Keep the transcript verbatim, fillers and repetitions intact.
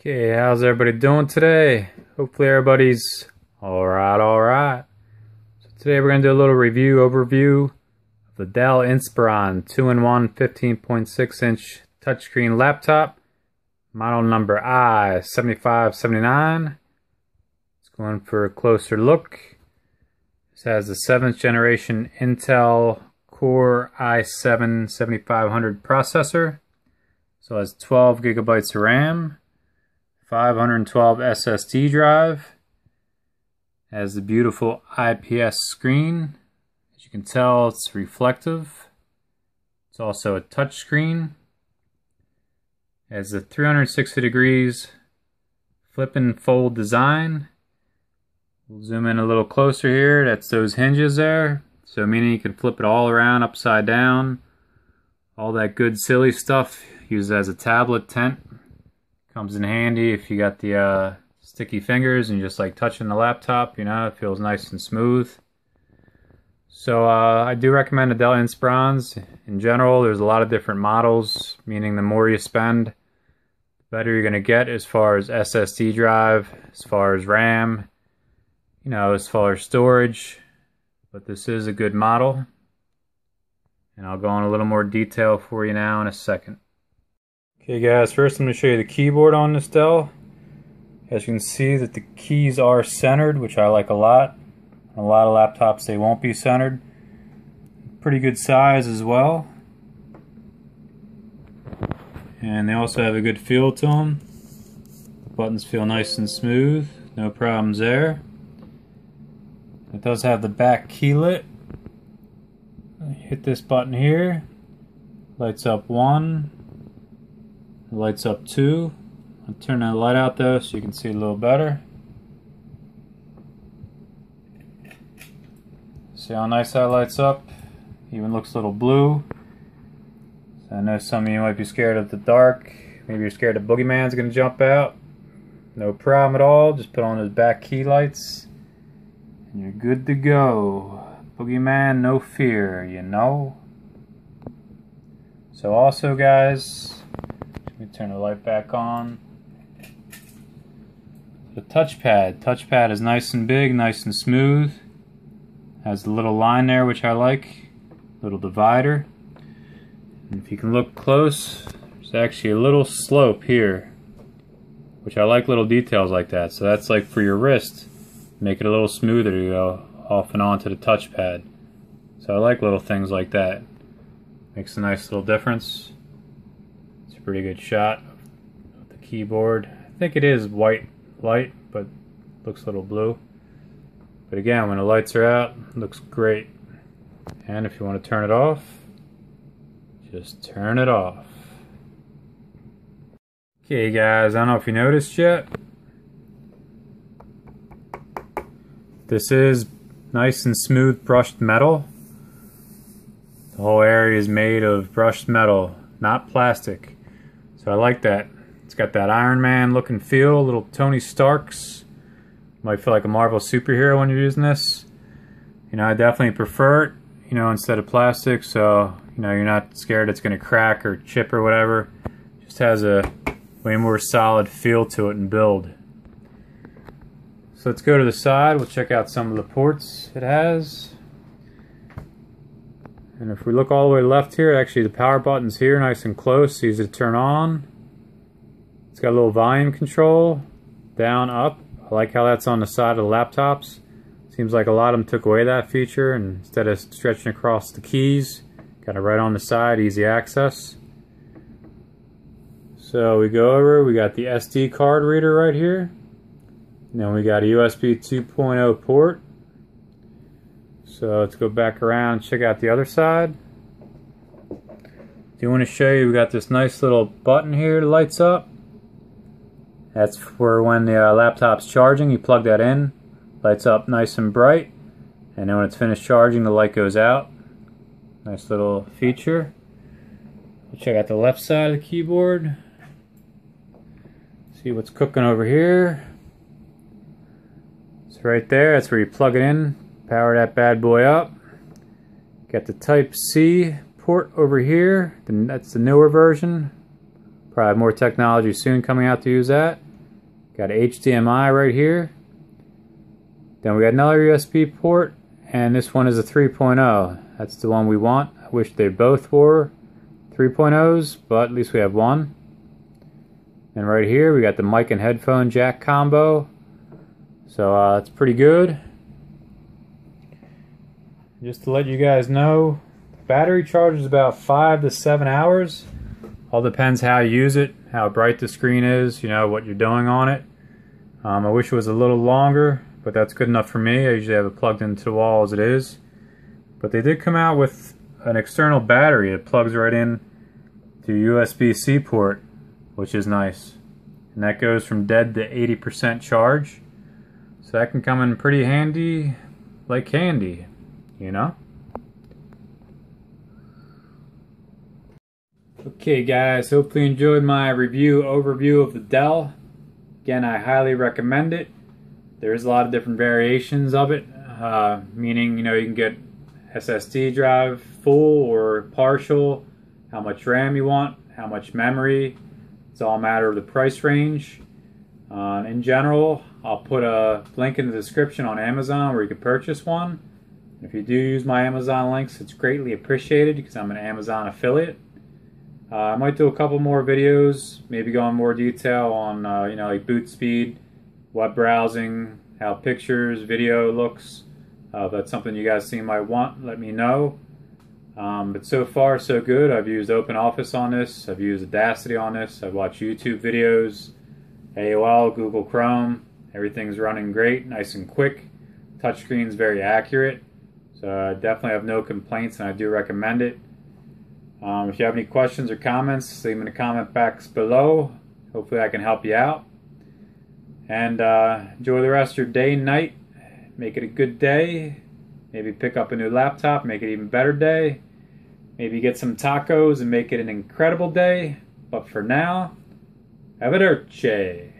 Okay, how's everybody doing today? Hopefully everybody's alright, alright. So today we're going to do a little review, overview of the Dell Inspiron two in one fifteen point six inch touchscreen laptop, model number I seven five seven nine. Let's go in for a closer look. This has the seventh generation Intel Core i seven seventy-five hundred processor. So it has twelve gigabytes of RAM. five twelve S S D drive, has the beautiful I P S screen. As you can tell, it's reflective. It's also a touch screen. Has the three hundred sixty degrees flip and fold design. We'll zoom in a little closer here. That's those hinges there. So meaning you can flip it all around, upside down. All that good silly stuff. Use it as a tablet tent. Comes in handy if you got the uh, sticky fingers and you just like touching the laptop, you know, it feels nice and smooth. So uh, I do recommend the Dell Inspirons. In general, there's a lot of different models, meaning the more you spend, the better you're going to get as far as S S D drive, as far as RAM, you know, as far as storage. But this is a good model. And I'll go in a little more detail for you now in a second. Okay guys, first I'm going to show you the keyboard on this Dell. As you can see that the keys are centered, which I like a lot. On a lot of laptops they won't be centered. Pretty good size as well. And they also have a good feel to them. The buttons feel nice and smooth, no problems there. It does have the back keylet. Hit this button here, lights up one. The light's up too. I'll turn that light out though so you can see a little better. See how nice that light's up? Even looks a little blue. So I know some of you might be scared of the dark. Maybe you're scared the boogeyman's gonna jump out. No problem at all. Just put on those back key lights and you're good to go. Boogeyman, no fear, you know. So also guys, let me turn the light back on. The touchpad. Touchpad is nice and big, nice and smooth. Has the little line there, which I like. Little divider. And if you can look close, there's actually a little slope here, which I like little details like that. So that's like for your wrist. Make it a little smoother to go off and on to the touchpad. So I like little things like that. Makes a nice little difference. Pretty good shot of the keyboard. I think it is white light, but looks a little blue. But again, when the lights are out, it looks great. And if you want to turn it off, just turn it off. Okay guys, I don't know if you noticed yet. This is nice and smooth brushed metal. The whole area is made of brushed metal, not plastic. So I like that. It's got that Iron Man look and feel, little Tony Starks. Might feel like a Marvel superhero when you're using this. You know, I definitely prefer it, you know, instead of plastic, so, you know, you're not scared it's going to crack or chip or whatever. It just has a way more solid feel to it and build. So let's go to the side. We'll check out some of the ports it has. And if we look all the way left here, actually the power button's here, nice and close, easy to turn on. It's got a little volume control, down, up. I like how that's on the side of the laptops. Seems like a lot of them took away that feature, and instead of stretching across the keys, got it right on the side, easy access. So we go over, we got the S D card reader right here. And then we got a U S B two point oh port. So let's go back around and check out the other side. Do you want to show you, we got this nice little button here that lights up. That's for when the uh, laptop's charging, you plug that in, lights up nice and bright. And then when it's finished charging, the light goes out. Nice little feature. We'll check out the left side of the keyboard. See what's cooking over here. It's right there, that's where you plug it in. Power that bad boy up. Got the Type C port over here. That's the newer version. Probably more technology soon coming out to use that. Got an H D M I right here. Then we got another U S B port, and this one is a three point oh. That's the one we want. I wish they both were three point ohs, but at least we have one. And right here we got the mic and headphone jack combo. So uh, that's pretty good. Just to let you guys know, the battery charges about five to seven hours. All depends how you use it, how bright the screen is, you know, what you're doing on it. Um, I wish it was a little longer, but that's good enough for me. I usually have it plugged into the wall as it is. But they did come out with an external battery that plugs right in to U S B C port, which is nice. And that goes from dead to eighty percent charge. So that can come in pretty handy, like candy, you know? Okay guys, hopefully you enjoyed my review overview of the Dell. Again, I highly recommend it. There's a lot of different variations of it, uh, meaning, you know, you can get S S D drive full or partial, how much RAM you want, how much memory. It's all a matter of the price range. Uh, in general, I'll put a link in the description on Amazon where you can purchase one. If you do use my Amazon links, it's greatly appreciated because I'm an Amazon affiliate. Uh, I might do a couple more videos, maybe go in more detail on uh, you know, like boot speed, web browsing, how pictures, video looks. Uh, if that's something you guys see might want, let me know. Um, but so far so good. I've used OpenOffice on this, I've used Audacity on this, I've watched YouTube videos, A O L, Google Chrome. Everything's running great, nice and quick. Touchscreen's very accurate. So I definitely have no complaints and I do recommend it. Um, if you have any questions or comments, leave them in the comment box below. Hopefully I can help you out. And uh, enjoy the rest of your day and night. Make it a good day. Maybe pick up a new laptop, make it an even better day. Maybe get some tacos and make it an incredible day. But for now, arrivederci.